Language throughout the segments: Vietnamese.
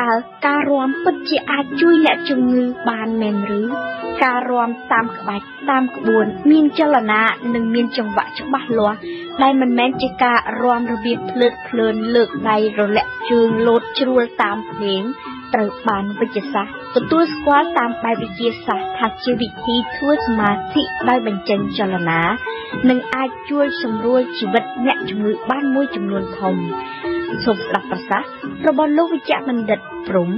តើការរួមពិតជាអាចជួយអ្នកជំងឺបានមែនឬការរួមតាមក្បាច់តាមក្បួនមានចលនានិងមានចង្វាក់ច្បាស់លាស់ដែលមិនមែនជាការរួមរបៀបភ្លើតភ្លើនលើកដៃរលាក់ជើងលោតជ្រួលតាមភ្នែងត្រូវបានវិជ្ជាសាស្ត្រទទួលស្គាល់តាមបែបវិទ្យាសាស្ត្រថាជាវិធីធ្វើសមាធិបែបបញ្ចេញចលនានិងអាចជួយសម្រួលជីវិតអ្នកជំងឺបានមួយចំនួនធំ សូមស្ដាប់ប្រសាសន៍របស់លោកវិជ្ជបណ្ឌិតព្រំ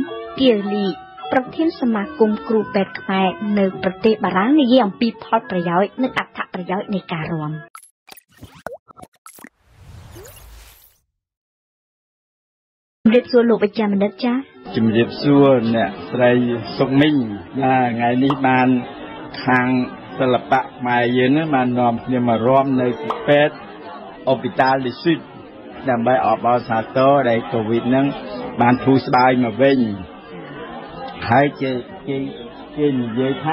ដើម្បីអបអរសាទរដែលកូវីដនឹងបានធូរស្បើយមកវិញ មានភ្លេងហើយផ្នែកខាងវិទ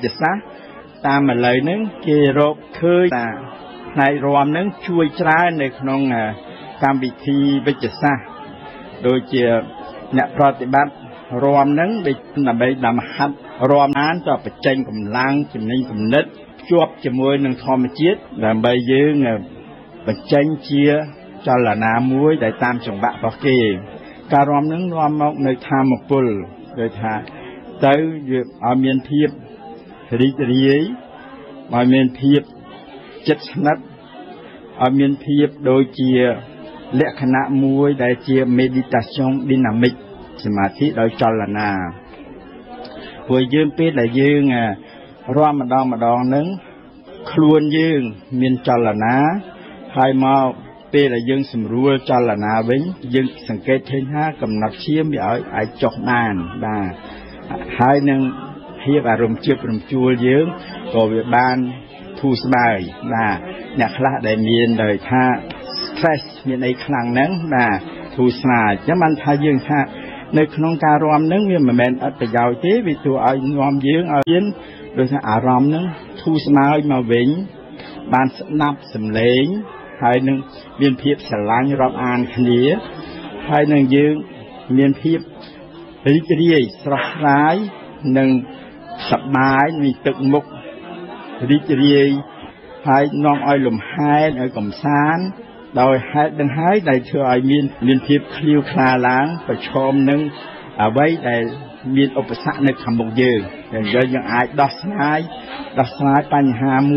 ្យាសាស្ត្រតាមឥឡូវនឹងគេរកឃើញថាផ្នែករំនឹងជួយច្រើននៅក្នុងកម្មវិធីវិទ្យាសាស្ត្រ ការរំនឹងនាំមកនៅធម៌មពលដោយថាទៅយើងឲ្យមានភាពរីករាយឲ្យមានភាពចិត្តស្និទ្ធឲ្យមានភាពដូចជាលក្ខណៈមួយដែលជាmeditation dynamic សមាធិដោយចលនាព្រោះយើងពេលដែលយើងរំម្ដងម្ដងនឹងខ្លួនយើងមានចលនាហើយមក ពេលដែលយើងសម្រួលចលនាវិញយើងសង្កេតឃើញថាកំណត់ឈាមវាឲ្យអាចចុះបានបាទហើយនឹងភាពអរំជឿរំជួលយើងក៏វាបានធូរស្បើយបាទអ្នកខ្លះដែលមានដោយថា ហើយនឹងមានភាពស្រឡាញ់រាប់អានគ្នាហើយនឹងយើងមានភាពរីករាយស្រស់ស្រាយនិងសប្បាយ ដោះស្រាយបញ្ហាម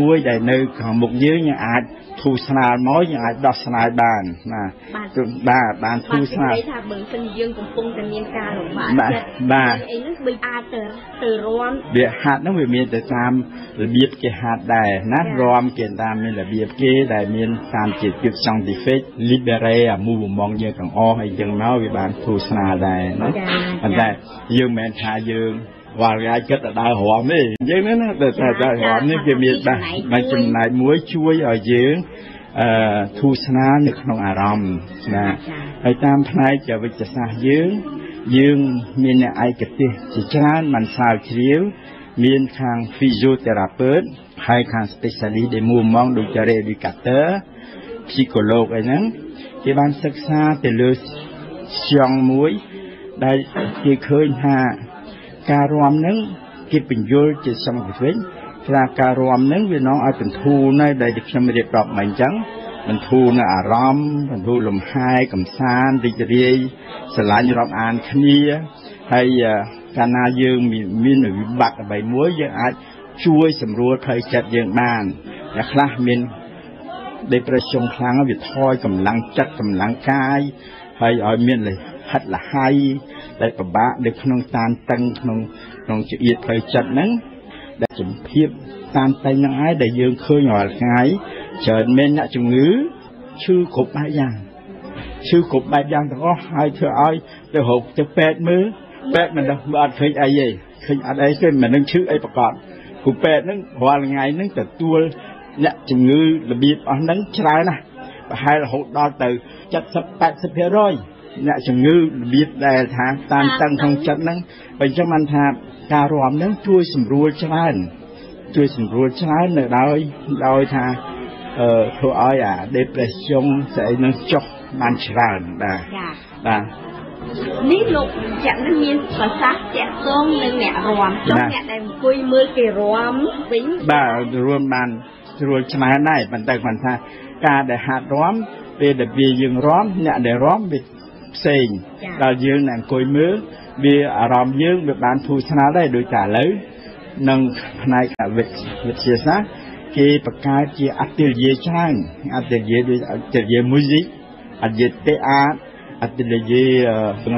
ួយដែលនៅក្នុងមុខយើងយើងអាចធូរស្រាលមកយើងអាចដោះស្រាយបានបាទបាទបានធូរស្រាល វល់រាយគិតដល់ដើររំនេះវាមានបាទចំណែកមួយជួយឲ្យយើងធូរស្រាលនៅក្នុងអារម្មណ៍ណាហើយតាមផ្នែកជាវិទ្យាសាស្ត្រយើងមានខាង ការរំនឹងគេបញ្យល់ជាសំខាន់វិញថាការរំនឹងវានាំឲ្យ ហិតលហើយដែលប្របាក់នៅក្នុងតានតឹងក្នុងក្នុងជា ពេទ្យ ចិត្តហ្នឹងដែលជំភាពតានតឹងហ្នឹងឯងដែលយើងឃើញរាល់ថ្ងៃច្រើនមែនអ្នកជំងឺឈឺគ្រប់បែបយ៉ាងឈឺគ្រប់បែបយ៉ាងទាំងអស់ហើយធ្វើឲ្យទៅរកទៅពេទ្យមើលពេទ្យមិនដឹងអត់ឃើញអីទេឃើញអត់អីទេមិនដឹងឈឺអីប្រកប នេះលោកចាក់នឹងមានប្រសាសន៍ជាក់ស្ទងនឹងអ្នករំចាក់ Atelier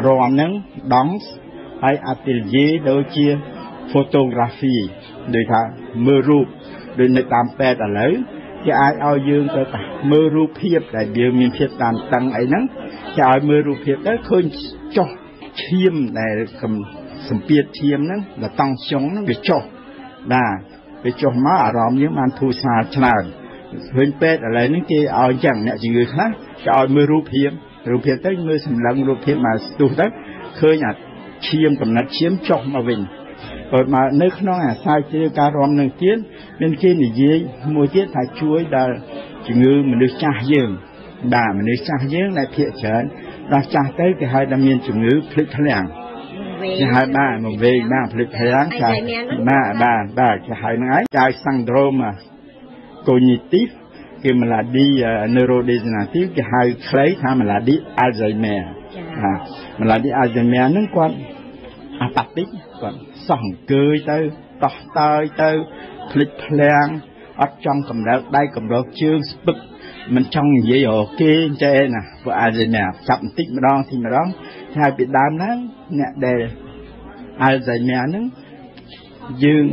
rong nắng đóng hay atelier đôi chia photography để ta mơ rụp để người ta pè ta lấy thì ai ao dương ta mơ rụp hiệp đại biểu miền phía tam tăng ấy nắng thì ai mơ rụp hiệp đấy khơi cho thiêm này cầm sầm pia thiêm nắng là tăng sống nó để cho má ở rong những man thu xa chán hơn pè ta lấy những cái ao chẳng nè chỉ người khác cho ai mơ rụp hiệp rụp hiệp tới người sầm lăng rụp hiệp mà tu tới khơi nhạt chiêm cầm nát chiếm chọc mà mình rồi mà nước nó à sai chứ cá ròm nâng tiếng bên kia thì gì mua tiết thải chuối đà chỉ ngư mình được cha dương bà mình được cha dương lại thiện chén đà cha tới thì hai đam miên chủ ngư phật thang hai ba một về ba phật thang cha ba cái hai nái cha syndrome mà cognitive cái mà là đi neurodegenerative cái hai khấy tham mà là đi Alzheimer mà là đi Alzheimer nó còn apathic còn sòng cười tới tỏ tới tới lịch lang ở trong cầm đầu đây cầm đầu chương bực mình trong dễ ổ kia cho em nè của Alzheimer chậm tích mà đo thì mà đó hai bị đám nắng nè đề Alzheimer nó dương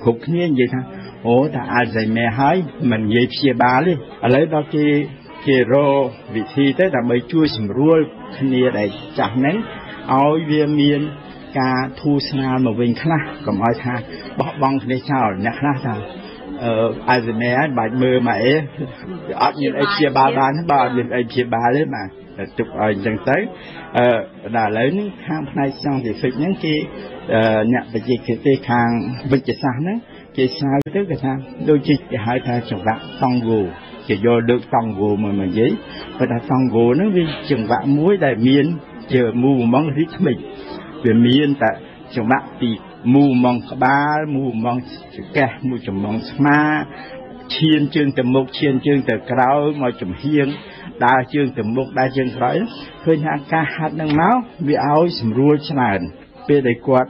khục nhiên vậy thôi. Ủa ta Alzheimer hay mình về phía ba đi ở lấy đó kia rô vị thi tới là mới chui sầm rua kia để chạm nén ôi viên miên ca thu sang một mình khác còn ai tha bọc bong để chào nhạc khác thằng Alzheimer bài mơ mà ấy ở những ai phía ba bán bao những ai phía ba đấy mà chụp ở dần tới là lấy những hàng này xong thì phải những cái nhạc về cái tê hàng bên kia sáng đấy cái sai tới cái tham đôi khi hai ta chồng vạ tòng gù chỉ do được tòng gù mà giấy và ta tòng gù nó vì chồng vạ muối đại miên chờ mù mong rít mình về miên tại chồng vạ thì mù mong ba mù mong kẹt mù chồng mong ma chiên chương từ một chiên chương từ cào mà chồng hiên đa chương từ một đa chương rưỡi khơi nhà ca hạt năng máu vì áo sầm ruồi chán về đại quạt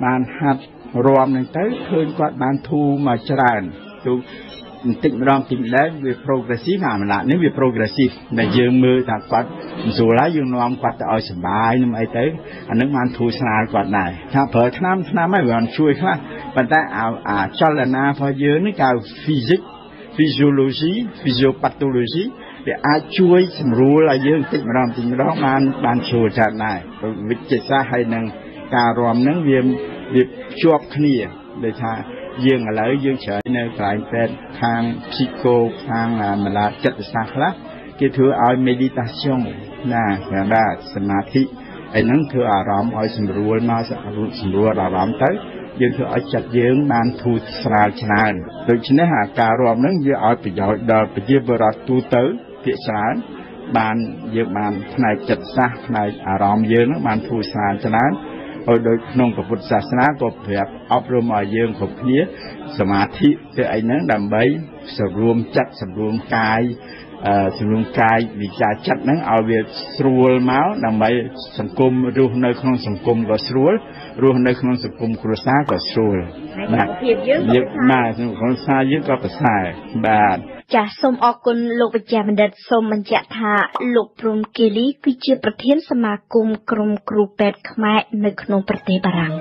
bàn hạt ròm này tới khơi quạt bàn thu mà tràn tụ tịnh ròm tịnh đấy về progressive mà lại nếu về progressive là dương mưa ta quạt dù lá dương non quạt ta ở sân bay nhưng mà ấy tới anh nước man thu sàn quạt này thà phở tháng năm mấy bạn chui khác bạn ta cho là na phơi dưới nó cao physics physiology physiopathology để ai chui rùa là dương tịnh ròm bàn thu tràn này vịt chết ra hay năng cà ròm nắng viêm việc chọc kia để tha dương ở lỡ dương sợi nơi cài tên thang psycho thang mà là chất xa khác cái thứ ở meditation là người ta samadhi anh nâng thứ ở rõm ở sầm rùa mà sầm rùa là rõm tới dương thứ ở chặt dương ban thu sra chán rồi chính là cả rõm nâng dương ở bây giờ đời bây giờ vừa tu tới tiệt sán ban dương ban này chất xa này ở rõm dương nó ban thu sra chán ở đối nông của Phật giáo na có việc áp dụng ở dương khúc nghĩa samadhi thì anh nó làm bấy sầm rùm cai vì cai chặt nó ở việc srul máu làm bấy sầm cung ruột nơi không sầm cung có srul ruột nơi không sầm cung khử sa có srul mà không sa dưới có sai bà cha sôm ở con lục bạch gia mình đặt sôm mình chặt thà lục prom kili cứ chưaประเทศสมาคมกรมครูแปดขมายในขนมประเทศบารัง